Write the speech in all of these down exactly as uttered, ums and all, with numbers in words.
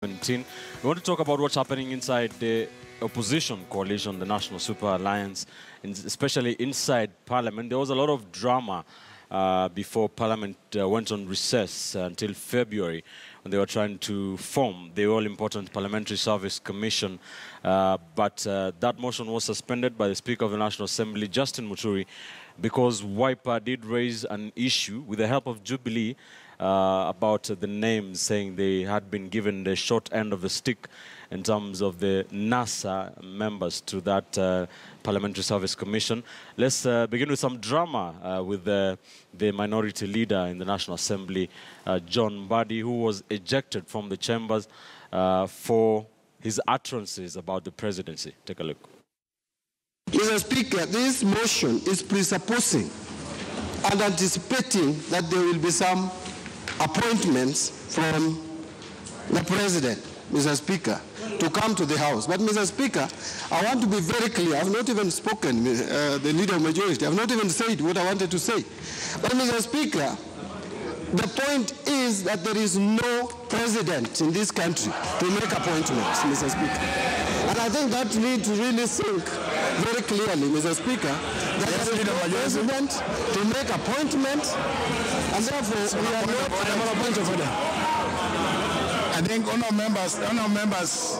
We want to talk about what's happening inside the opposition coalition, the National Super Alliance, and especially inside Parliament. There was a lot of drama uh, before Parliament uh, went on recess uh, until February, when they were trying to form the all-important Parliamentary Service Commission. Uh, but uh, that motion was suspended by the Speaker of the National Assembly, Justin Muturi, because WIPA did raise an issue with the help of Jubilee Uh, about uh, the names, saying they had been given the short end of the stick in terms of the NASA members to that uh, Parliamentary Service Commission. Let's uh, begin with some drama uh, with uh, the minority leader in the National Assembly, uh, John Mbadi, who was ejected from the chambers uh, for his utterances about the presidency. Take a look. Mister Speaker, this motion is presupposing and anticipating that there will be some appointments from the President, Mister Speaker, to come to the House. But, Mister Speaker, I want to be very clear. I've not even spoken, uh, the Leader of Majority. I've not even said what I wanted to say. But, Mister Speaker, the point is that there is no President in this country to make appointments, Mister Speaker. And I think that needs to really sink very clearly, Mister Speaker, that yes, there is no President to make appointments. And therefore, we are not point of order. I think honour members, honour members,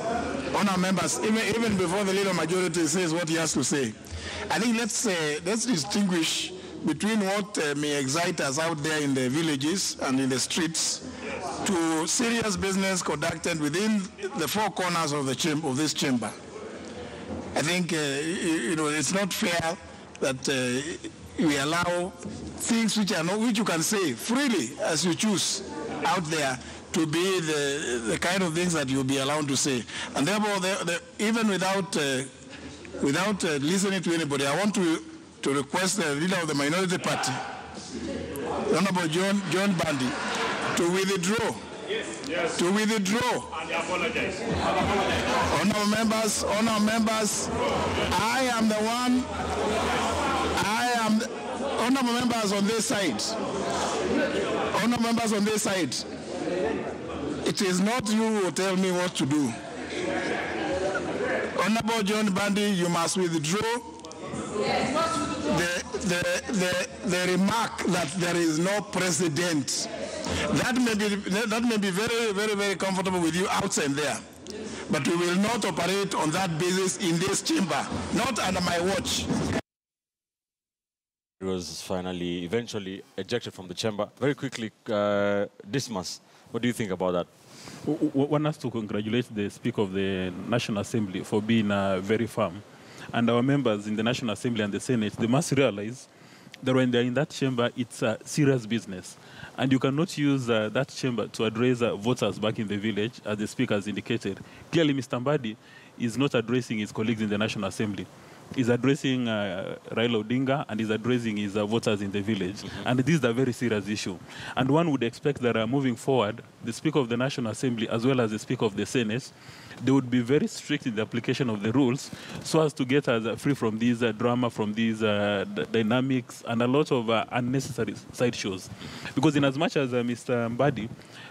honour members, even even before the leader majority says what he has to say, I think let's uh, let's distinguish between what uh, may excite us out there in the villages and in the streets to serious business conducted within the four corners of the chamber of this chamber. I think uh, you know it's not fair that Uh, we allow things which are not, which you can say freely as you choose out there to be the, the kind of things that you'll be allowed to say. And therefore, the, the, even without, uh, without uh, listening to anybody, I want to, to request the leader of the minority party, Honorable John, John Mbadi, to withdraw. Yes, yes. To withdraw. And apologize. Honourable members, honourable members, I am the one. Honourable members on this side, honourable members on this side, it is not you who tell me what to do. Honourable John Mbadi, you must withdraw the, the, the, the remark that there is no president. That may be, that may be very, very, very comfortable with you outside there, but we will not operate on that basis in this chamber, not under my watch. He was finally, eventually ejected from the chamber. Very quickly, uh, Dismas, what do you think about that? One has to congratulate the Speaker of the National Assembly for being uh, very firm. And our members in the National Assembly and the Senate, they must realize that when they're in that chamber, it's a uh, serious business. And you cannot use uh, that chamber to address uh, voters back in the village, as the Speaker has indicated. Clearly, Mister Mbadi is not addressing his colleagues in the National Assembly. He's addressing uh, Raila Odinga and he's addressing his uh, voters in the village. Mm-hmm. And this is a very serious issue. And one would expect that uh, moving forward, the Speaker of the National Assembly as well as the Speaker of the Senate, they would be very strict in the application of the rules so as to get us uh, free from these uh, drama, from these uh, dynamics and a lot of uh, unnecessary side shows. Because in as much as uh, Mister Mbadi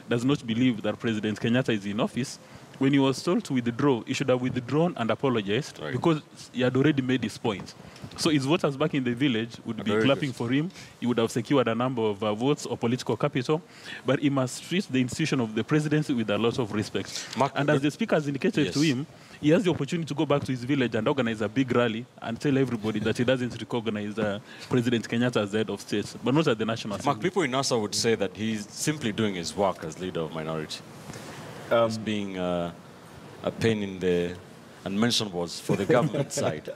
does not believe that President Kenyatta is in office, when he was told to withdraw, he should have withdrawn and apologized right. because he had already made his point. So his voters back in the village would be clapping for him. He would have secured a number of uh, votes or political capital. But he must treat the institution of the presidency with a lot of respect. Mark, and as the Speaker has indicated yes. to him, he has the opportunity to go back to his village and organize a big rally and tell everybody that he doesn't recognize uh, President Kenyatta as the head of state, but not at the National Assembly. Mark, people in NASA would say that he's simply doing his work as leader of minority. Um, as being uh, a pain in the unmentionables for the government side.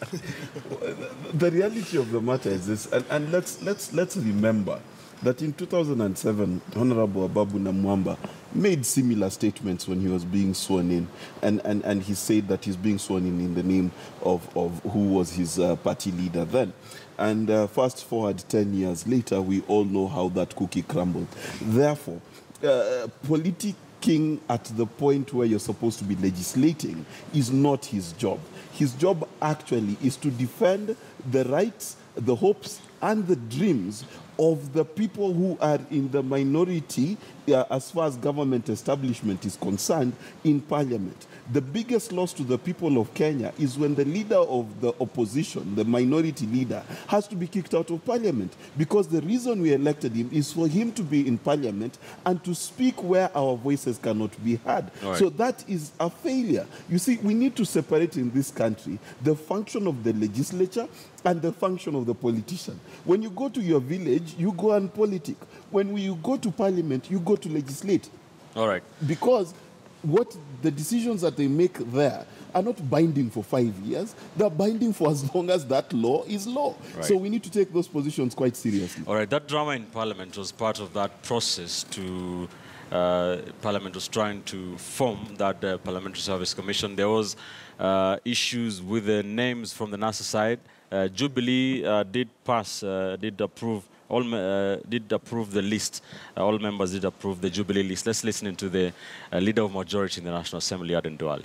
The reality of the matter is this, and, and let's, let's, let's remember that in two thousand seven, Honorable Ababu Namwamba made similar statements when he was being sworn in, and, and, and he said that he's being sworn in in the name of, of who was his uh, party leader then. And uh, fast forward ten years later, we all know how that cookie crumbled. Therefore, uh, politics King at the point where you're supposed to be legislating is not his job. His job actually is to defend the rights, the hopes, and the dreams of the people who are in the minority uh, as far as government establishment is concerned in parliament. The biggest loss to the people of Kenya is when the leader of the opposition, the minority leader, has to be kicked out of parliament, because the reason we elected him is for him to be in parliament and to speak where our voices cannot be heard. Right. So that is a failure. You see, we need to separate in this country the function of the legislature and the function of the politician. When you go to your village, you go and politic. When you go to parliament, you go to legislate. All right. Because what the decisions that they make there are not binding for five years. They're binding for as long as that law is law. Right. So we need to take those positions quite seriously. All right. That drama in parliament was part of that process to... Uh, Parliament was trying to form that uh, Parliamentary Service Commission. There was uh, issues with the names from the NASA side. Uh, Jubilee uh, did pass, uh, did approve, all uh, did approve the list. Uh, all members did approve the Jubilee list. Let's listen into the uh, leader of majority in the National Assembly, Aden Duale.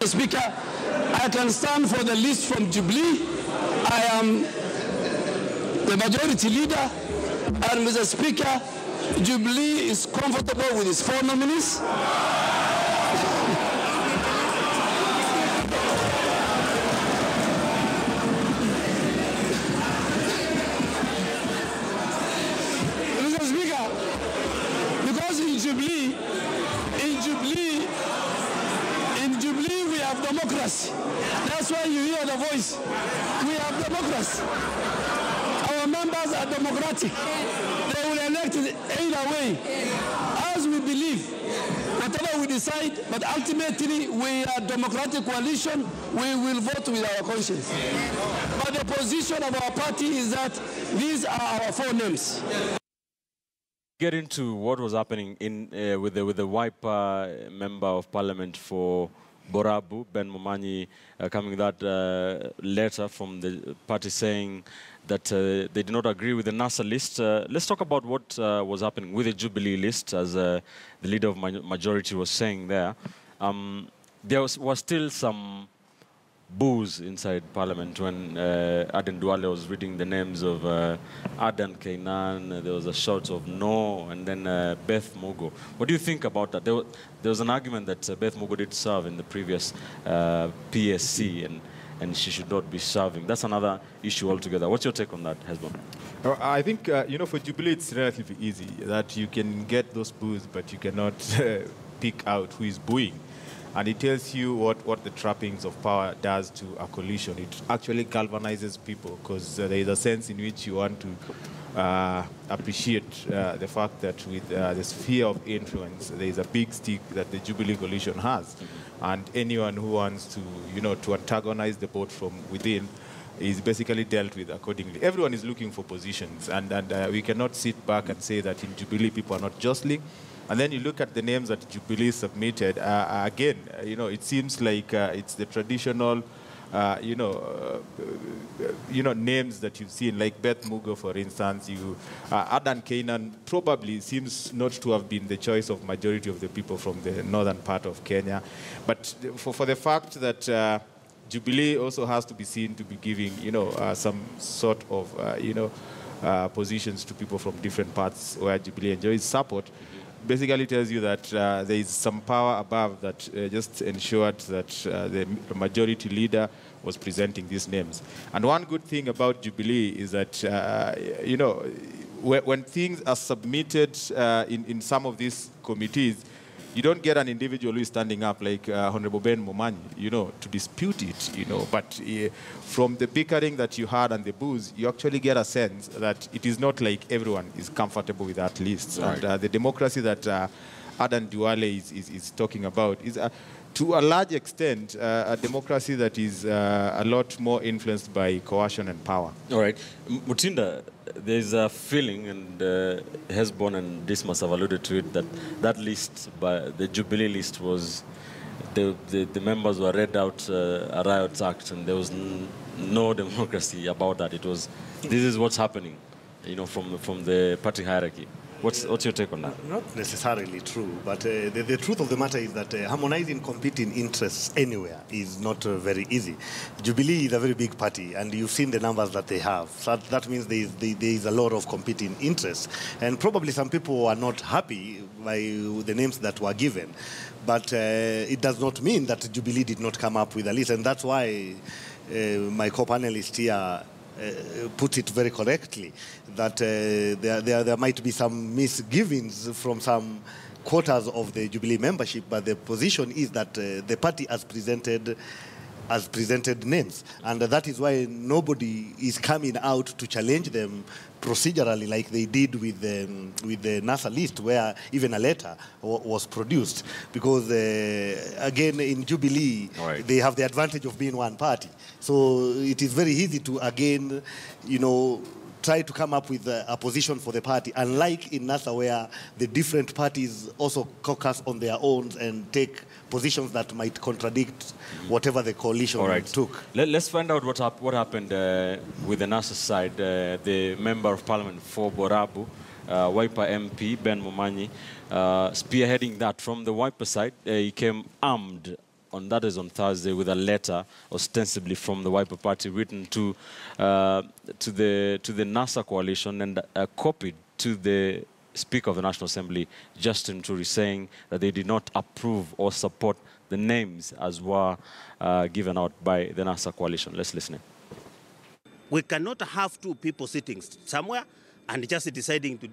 Mister Speaker, I can stand for the list from Jubilee. I am the majority leader, and Mister Speaker, Jubilee is comfortable with his four nominees. Mister Speaker, because in Jubilee, in Jubilee, in Jubilee we have democracy. That's why you hear the voice. We have democracy. Our members are democratic. They will elect either way, as we believe, whatever we decide, but ultimately we are a democratic coalition, we will vote with our conscience. But the position of our party is that these are our four names. Get into what was happening in, uh, with, the, with the WIPA member of parliament for Borabu, Ben Momanyi, uh, coming that uh, letter from the party saying that uh, they do not agree with the NASA list. Uh, let's talk about what uh, was happening with the Jubilee list, as uh, the leader of majority was saying there. Um, there was, was still some boos inside Parliament when uh, Aden Duale was reading the names of uh, Adan Keynan. There was a shout of no, and then uh, Beth Mugo. What do you think about that? There was, there was an argument that uh, Beth Mugo did serve in the previous uh, P S C, and and she should not be serving. That's another issue altogether. What's your take on that, Hezbon? I think, uh, you know, for Jubilee, it's relatively easy that you can get those boos, but you cannot uh, pick out who is booing. And it tells you what, what the trappings of power does to a coalition. It actually galvanizes people, because uh, there is a sense in which you want to uh, appreciate uh, the fact that with uh, the sphere of influence, there is a big stick that the Jubilee coalition has. And anyone who wants to, you know, to antagonize the boat from within is basically dealt with accordingly. Everyone is looking for positions, and, and uh, we cannot sit back and say that in Jubilee people are not jostling. And then you look at the names that Jubilee submitted. Uh, again, you know, it seems like uh, it's the traditional, uh, you know, uh, you know, names that you've seen, like Beth Mugo, for instance. You, uh, Adan Keynan probably seems not to have been the choice of majority of the people from the northern part of Kenya. But for, for the fact that uh, Jubilee also has to be seen to be giving, you know, uh, some sort of, uh, you know, uh, positions to people from different parts where Jubilee enjoys support, basically tells you that uh, there is some power above that uh, just ensured that uh, the majority leader was presenting these names. And one good thing about Jubilee is that, uh, you know, when things are submitted uh, in, in some of these committees, you don't get an individual who is standing up like uh, Honorable Ben Momanyi, you know, to dispute it, you know. But uh, from the bickering that you had and the boos, you actually get a sense that it is not like everyone is comfortable with that list. Right. And uh, the democracy that uh, Adan Duale is, is, is talking about is, uh, to a large extent, uh, a democracy that is uh, a lot more influenced by coercion and power. All right. Mutinda, there's a feeling, and uh, Hezbon and Dismas have alluded to it, that that list, by the Jubilee list, was, the, the, the members were read out uh, a riot act, and there was n no democracy about that. It was, this is what's happening, you know, from, from the party hierarchy. What's, what's your take on that? Not necessarily true, but uh, the, the truth of the matter is that uh, harmonizing competing interests anywhere is not uh, very easy. Jubilee is a very big party, and you've seen the numbers that they have. So that means there is, there is a lot of competing interests. And probably some people are not happy by the names that were given. But uh, it does not mean that Jubilee did not come up with a list. And that's why uh, my co-panelist here Uh, put it very correctly, that uh, there, there, there might be some misgivings from some quarters of the Jubilee membership, but the position is that uh, the party has presented has presented names, and that is why nobody is coming out to challenge them procedurally like they did with the, with the NASA list, where even a letter was produced. Because, uh, again, in Jubilee, right, they have the advantage of being one party. So it is very easy to, again, you know, try to come up with a, a position for the party, unlike in NASA, where the different parties also caucus on their own and take positions that might contradict whatever the coalition All right. took. Let, let's find out what, hap what happened uh, with the NASA side. Uh, the Member of Parliament for Borabu, uh, WIPA M P, Ben Momanyi, uh, spearheading that from the WIPA side. Uh, he came armed, on that is on Thursday, with a letter ostensibly from the WIPA party written to, uh, to, the, to the NASA coalition and uh, copied to the Speaker of the National Assembly, Justin Muturi, saying that they did not approve or support the names as were uh, given out by the NASA coalition. Let's listen in. We cannot have two people sitting somewhere and just deciding to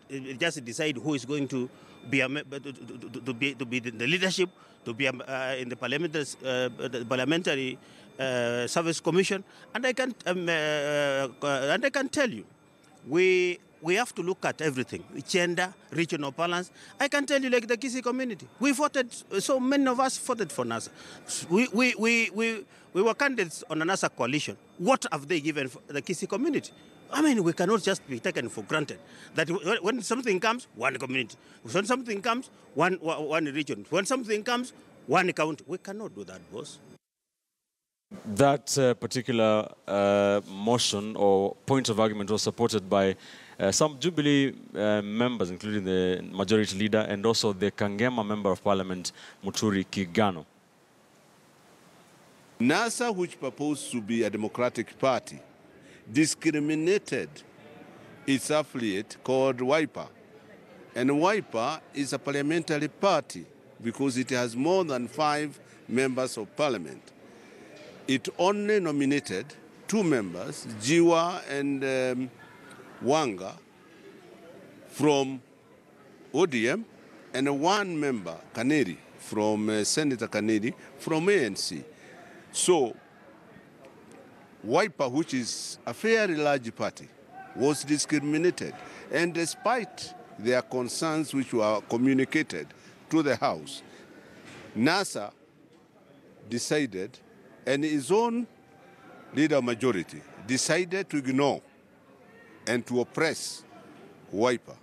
just decide who is going to be a, to, to, to be to be the leadership, to be a, uh, in the parliamentary uh, the parliamentary uh, service commission. And I can um, uh, uh, and I can tell you, we. We have to look at everything, gender, regional balance. I can tell you, like the Kisi community, we voted, so many of us voted for NASA. We, we, we, we, we were candidates on a NASA coalition. What have they given for the Kisi community? I mean, we cannot just be taken for granted that when something comes, one community. When something comes, one, one region. When something comes, one county. We cannot do that, boss. That uh, particular uh, motion or point of argument was supported by uh, some Jubilee uh, members, including the majority leader and also the Kangema Member of Parliament, Muturi Kigano. NASA, which proposed to be a democratic party, discriminated its affiliate called WIPA. And WIPA is a parliamentary party because it has more than five members of parliament. It only nominated two members, Jiwa and um, Wanga, from O D M, and one member, Kaneri, from uh, Senator Kaneri, from A N C. So WIPA, which is a fairly large party, was discriminated. And despite their concerns, which were communicated to the House, NASA decided, and his own leader majority decided to ignore and to oppress WIPA.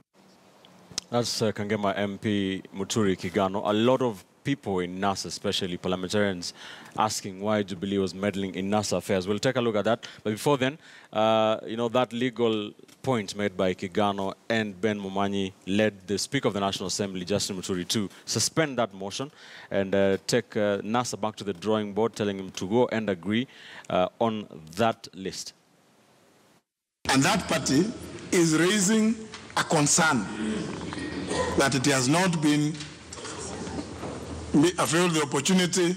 That's uh, Kangema M P Muturi Kigano. A lot of people in NASA, especially parliamentarians, asking why Jubilee was meddling in NASA affairs. We'll take a look at that. But before then, uh, you know, that legal point made by Kigano and Ben Momanyi led the Speaker of the National Assembly, Justin Muturi, to suspend that motion and uh, take uh, NASA back to the drawing board, telling him to go and agree uh, on that list. And that party is raising a concern that it has not been availed the opportunity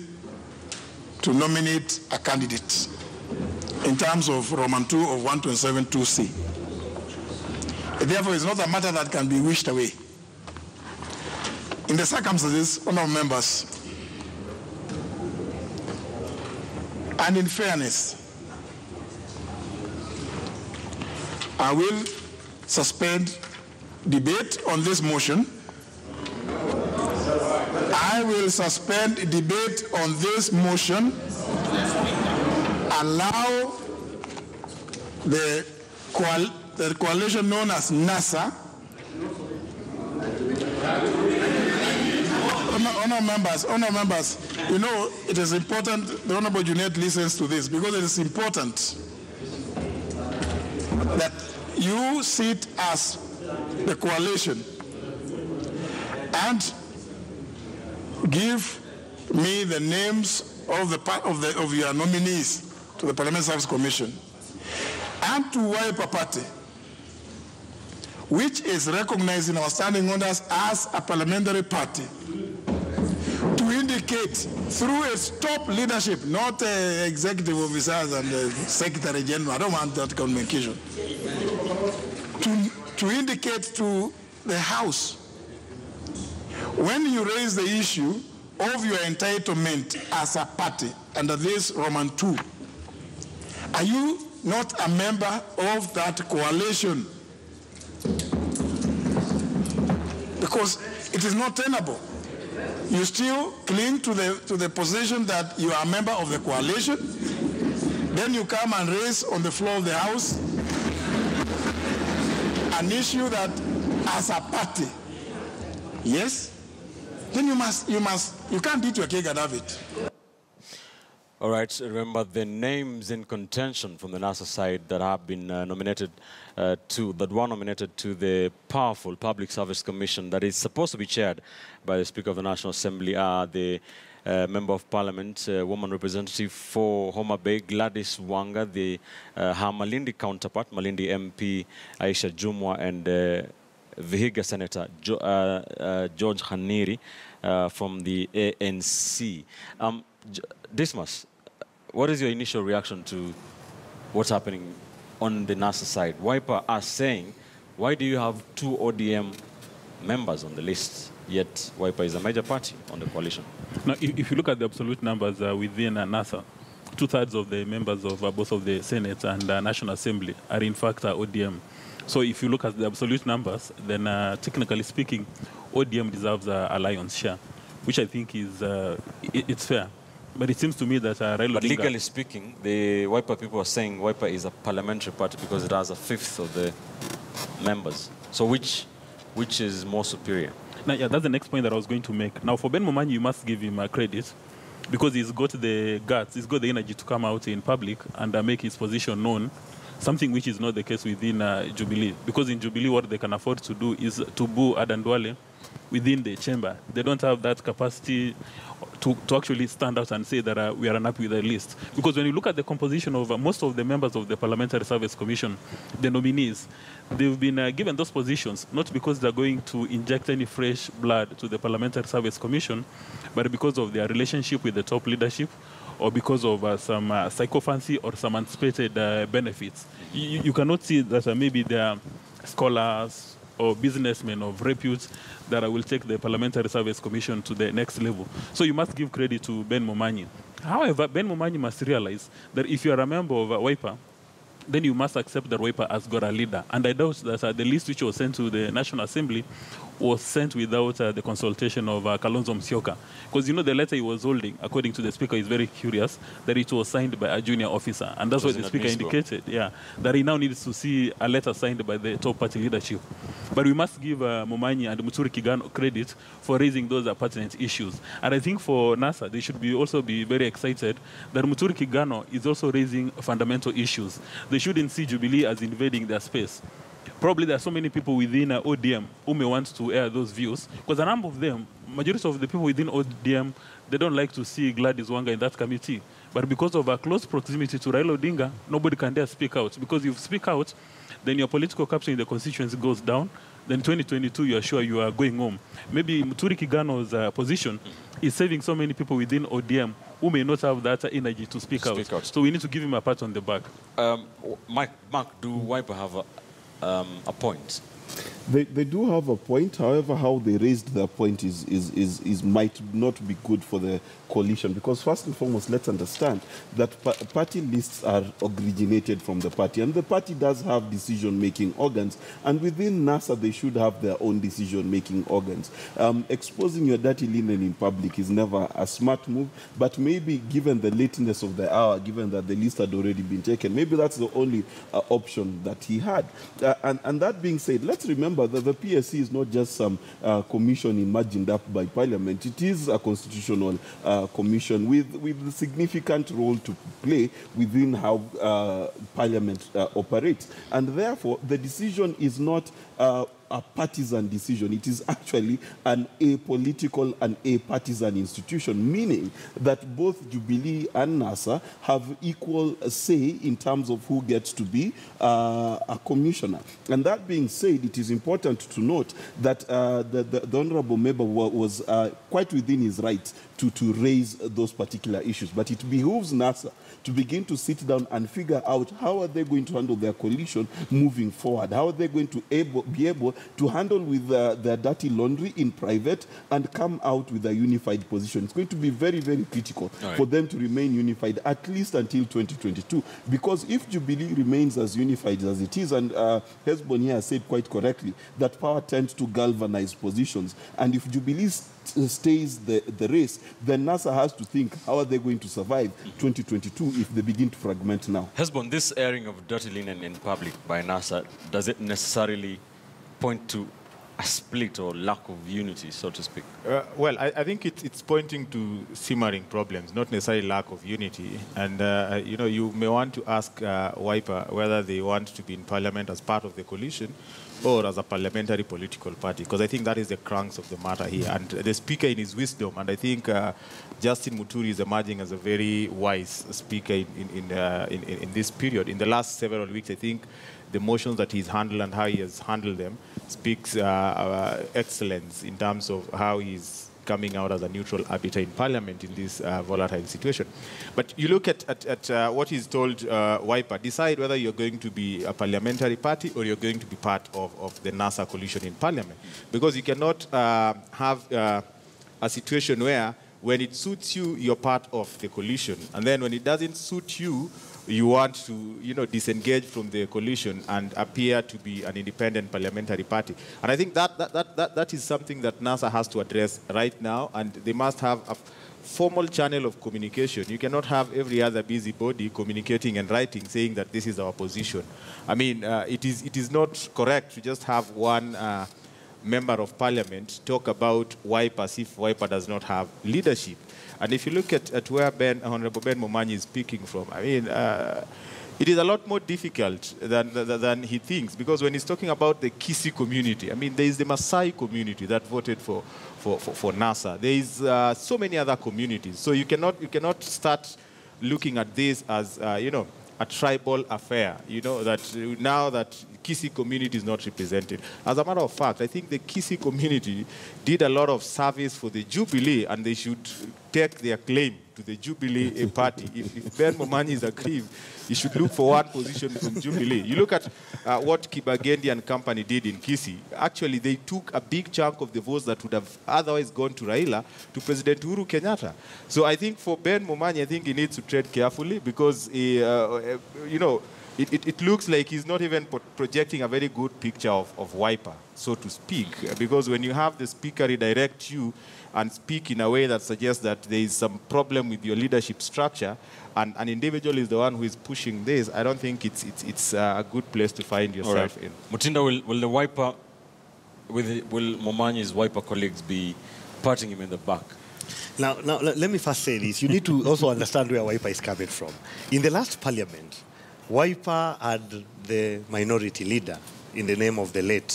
to nominate a candidate in terms of Roman two of one twenty-seven two C. Therefore, it's not a matter that can be wished away. In the circumstances, honourable members, and in fairness, I will suspend debate on this motion. I will suspend debate on this motion, allow the, coal the coalition known as NASA, honor, honor members, honor members, you know, it is important the Honorable Junet listens to this, because it is important that you sit as the coalition and give me the names of the of the of your nominees to the Parliamentary Service Commission and to WIPA Party, which is recognizing our standing orders as a parliamentary party, to indicate through its top leadership, not uh, executive officers and uh, secretary general. I don't want that communication. To, to indicate to the House, when you raise the issue of your entitlement as a party under this Roman two, are you not a member of that coalition? Because it is not tenable. You still cling to the to the position that you are a member of the coalition. Then you come and raise on the floor of the House an issue that, as a party, yes. Then you must you must you can't eat your cake and have it. All right. So remember the names in contention from the NASA side that have been uh, nominated uh, to that were nominated to the powerful Public Service Commission that is supposed to be chaired by the Speaker of the National Assembly are the uh, Member of Parliament, uh, Woman Representative for Homa Bay, Gladys Wanga, the uh, her Malindi counterpart, Malindi M P Aisha Jumwa, and uh, Vihiga Senator jo uh, uh, George Haniri uh, from the A N C. Um, Dismas, what is your initial reaction to what's happening on the NASA side? WIPA are saying, why do you have two O D M members on the list, yet WIPA is a major party on the coalition? Now, if, if you look at the absolute numbers uh, within uh, NASA, two-thirds of the members of uh, both of the Senate and uh, National Assembly are in fact uh, O D M. So if you look at the absolute numbers, then uh, technically speaking, O D M deserves an alliance share, which I think is uh, it, it's fair. But it seems to me that uh, Raila Odinga... But legally speaking, the WIPA people are saying WIPA is a parliamentary party because it has a fifth of the members. So which which is more superior? Now, yeah, that's the next point that I was going to make. Now, for Ben Momanyi, you must give him uh, credit because he's got the guts, he's got the energy to come out in public and uh, make his position known. Something which is not the case within uh, Jubilee. Because in Jubilee, what they can afford to do is to boo Aden Duale within the chamber. They don't have that capacity to, to actually stand out and say that uh, we are unhappy with the list. Because when you look at the composition of uh, most of the members of the Parliamentary Service Commission, the nominees, they've been uh, given those positions, not because they're going to inject any fresh blood to the Parliamentary Service Commission, but because of their relationship with the top leadership, or because of uh, some uh, psychophancy or some anticipated uh, benefits. You, you cannot see that uh, maybe there are scholars or businessmen of repute that will take the Parliamentary Service Commission to the next level. So you must give credit to Ben Momanyi. However, Ben Momanyi must realize that if you are a member of uh, WIPA, then you must accept that WIPA has got a leader. And I doubt that uh, the list which was sent to the National Assembly was sent without uh, the consultation of uh, Kalonzo Musyoka. Because, you know, the letter he was holding, according to the Speaker, is very curious, that it was signed by a junior officer. And that's what the Speaker indicated, yeah, that he now needs to see a letter signed by the top party leadership. But we must give uh, Momanyi and Muturi Kigano credit for raising those uh, pertinent issues. And I think for NASA, they should be also be very excited that Muturi Kigano is also raising fundamental issues. They shouldn't see Jubilee as invading their space. Probably there are so many people within uh, O D M who may want to air those views, because a number of them, majority of the people within O D M, they don't like to see Gladys Wanga in that committee. But because of our close proximity to Raila Odinga, nobody can dare speak out. Because if you speak out, then your political capture in the constituency goes down. Then twenty twenty-two, you are sure you are going home. Maybe Muturi Kigano's uh, position is saving so many people within O D M who may not have that energy to speak, to speak out. out. So we need to give him a pat on the back. Um, Mike, Mark, do WIPA have a... Um, a point? They, they do have a point. However, how they raised their point is, is, is, is might not be good for the coalition, because first and foremost, let's understand that pa party lists are originated from the party, and the party does have decision-making organs, and within NASA, they should have their own decision-making organs. Um, exposing your dirty linen in public is never a smart move, but maybe given the lateness of the hour, given that the list had already been taken, maybe that's the only uh, option that he had. Uh, and, and that being said, let's remember that the P S C is not just some uh, commission imagined up by Parliament. It is a constitutional uh, commission with, with a significant role to play within how uh, Parliament uh, operates. And therefore, the decision is not... Uh, a partisan decision. It is actually an apolitical and a partisan institution, meaning that both Jubilee and NASA have equal say in terms of who gets to be uh, a commissioner. And that being said, it is important to note that uh, the, the, the Honorable Member was uh, quite within his rights to, to raise those particular issues. But it behooves NASA to begin to sit down and figure out how are they going to handle their coalition moving forward. How are they going to able, be able to handle with uh, their dirty laundry in private and come out with a unified position. It's going to be very, very critical right. for them to remain unified, at least until twenty twenty-two. Because if Jubilee remains as unified as it is, and uh, Hezbon here said quite correctly, that power tends to galvanize positions. And if Jubilee stays the, the race, then NASA has to think how are they going to survive twenty twenty-two if they begin to fragment now. Hezbon, this airing of dirty linen in public by NASA, does it necessarily point to a split or lack of unity, so to speak? Uh, well, I, I think it, it's pointing to simmering problems, not necessarily lack of unity. And, uh, you know, you may want to ask uh, WIPA whether they want to be in parliament as part of the coalition or as a parliamentary political party, because I think that is the crux of the matter here. And the speaker in his wisdom, and I think uh, Justin Muturi is emerging as a very wise speaker in, in, in, uh, in, in this period. In the last several weeks, I think the motions that he's handled and how he has handled them speaks uh, uh, excellence in terms of how he's coming out as a neutral arbiter in parliament in this uh, volatile situation. But you look at, at, at uh, what is told uh, WIPA, decide whether you're going to be a parliamentary party or you're going to be part of, of the NASA coalition in parliament. Because you cannot uh, have uh, a situation where when it suits you, you're part of the coalition. And then when it doesn't suit you, you want to, you know, disengage from the coalition and appear to be an independent parliamentary party. And I think that that, that, that, that is something that NASA has to address right now, and they must have a formal channel of communication. You cannot have every other busybody communicating and writing, saying that this is our position. I mean, uh, it is it is not correct to just have one uh, member of parliament talk about WIPA as if WIPA does not have leadership. And if you look at, at where Ben, Honorable Ben Momanyi is speaking from, I mean, uh, it is a lot more difficult than, than, than he thinks, because when he's talking about the Kisii community, I mean, there is the Maasai community that voted for, for, for, for NASA. There is uh, so many other communities. So you cannot, you cannot start looking at this as, uh, you know, a tribal affair, you know, that now that Kisii community is not represented. As a matter of fact, I think the Kisii community did a lot of service for the Jubilee, and they should take their claim to the Jubilee party. If, if Ben Momanyi is aggrieved, he should look for one position from Jubilee. You look at uh, what Kibagendi and company did in Kisii. Actually, they took a big chunk of the votes that would have otherwise gone to Raila to President Uhuru Kenyatta. So I think for Ben Momanyi, I think he needs to tread carefully, because, he, uh, you know, It, it, it looks like he's not even projecting a very good picture of, of WIPA, so to speak, because when you have the speaker redirect you and speak in a way that suggests that there is some problem with your leadership structure, and an individual is the one who is pushing this, I don't think it's, it's, it's a good place to find yourself right. in. Mutinda, will, will the WIPA, will, will Momanyi's WIPA colleagues be patting him in the back? Now, now, let me first say this. You need to also understand where WIPA is coming from. In the last parliament, WIPA had the minority leader in the name of the late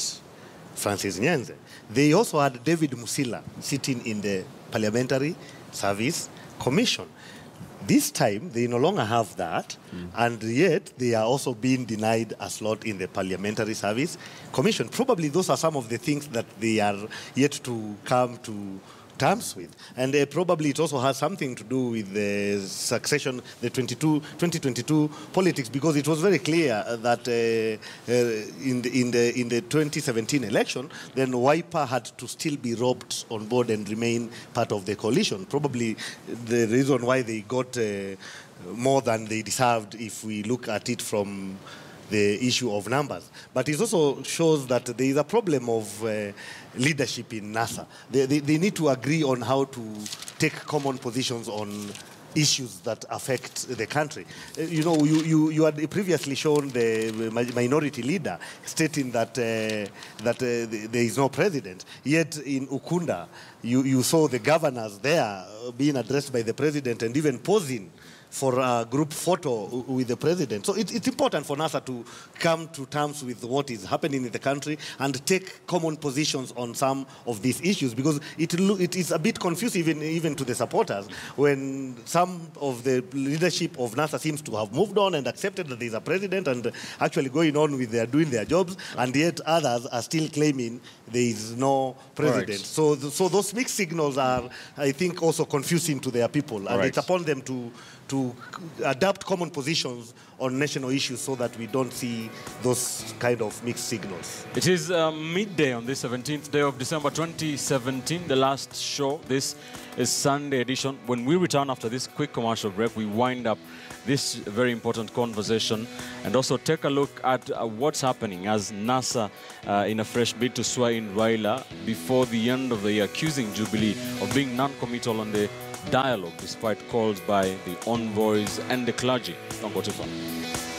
Francis Nyanze. They also had David Musila sitting in the Parliamentary Service Commission. This time, they no longer have that, mm. and yet they are also being denied a slot in the Parliamentary Service Commission. Probably those are some of the things that they are yet to come to terms with. And uh, probably it also has something to do with the succession, the twenty-two, twenty twenty-two politics, because it was very clear that uh, uh, in, the, in, the, in the twenty seventeen election, then WIPA had to still be roped on board and remain part of the coalition. Probably the reason why they got uh, more than they deserved, if we look at it from the issue of numbers. But it also shows that there is a problem of uh, leadership in NASA. They, they, they need to agree on how to take common positions on issues that affect the country. Uh, you know, you, you, you had previously shown the minority leader stating that, uh, that uh, there is no president. Yet in Ukunda, you, you saw the governors there being addressed by the president and even posing for a group photo with the president. So it, it's important for NASA to come to terms with what is happening in the country and take common positions on some of these issues, because it, it is a bit confusing even, even to the supporters when some of the leadership of NASA seems to have moved on and accepted that there is a president and actually going on with their doing their jobs, and yet others are still claiming there is no president. Right. So, th so those mixed signals are, I think, also confusing to their people, and right. it's upon them to to adapt common positions on national issues so that we don't see those kind of mixed signals. It is uh, midday on this seventeenth day of December twenty seventeen, the last show. This is Sunday edition. When we return after this quick commercial break, we wind up this very important conversation and also take a look at uh, what's happening as NASA uh, in a fresh bid to swear in Raila before the end of the year, accusing Jubilee of being non-committal on the dialogue despite calls by the envoys and the clergy. Don't go too far.